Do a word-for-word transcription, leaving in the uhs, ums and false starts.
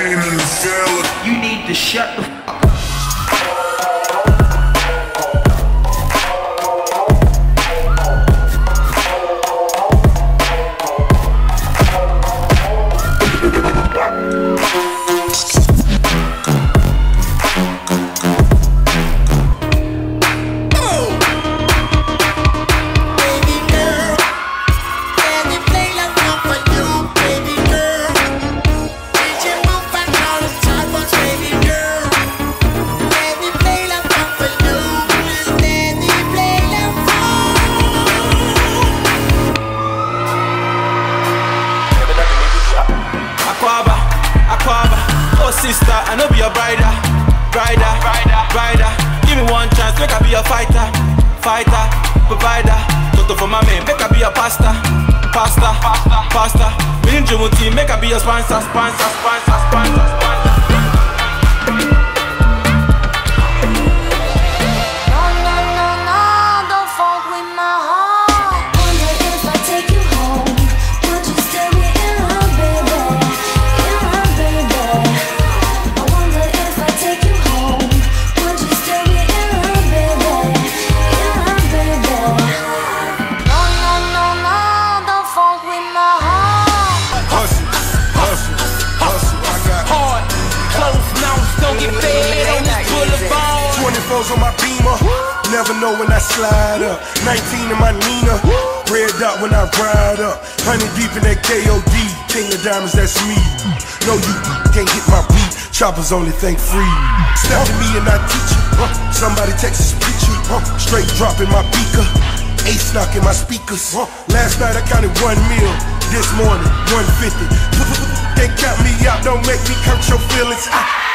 pain in the feeling. You need to shut the fuck up. Sister, I know be your brider, brider, brider, brider. Give me one chance, make I be a fighter, fighter, provider. Toto for my man, make I be a pastor, pastor, pastor, pastor. Within Jimmy team, make I be a sponsor, sponsor, sponsor, sponsor, sponsor. No, no, no, no, don't fuck with my heart. Wonder if I take you home, would you stay with in her, baby, in her, baby? twenty-fours on my Beamer, never know when I slide up. nineteen in my Nina, red dot when I ride up. Honey deep in that K O D, king of diamonds, that's me. No, you can't get my beat. Choppers only think free. Step to me and I teach you. Somebody Texas preacher, straight dropping my beaker, ace knocking my speakers. Last night I counted one meal. This morning, one fifty. They count me out, don't make me hurt your feelings. I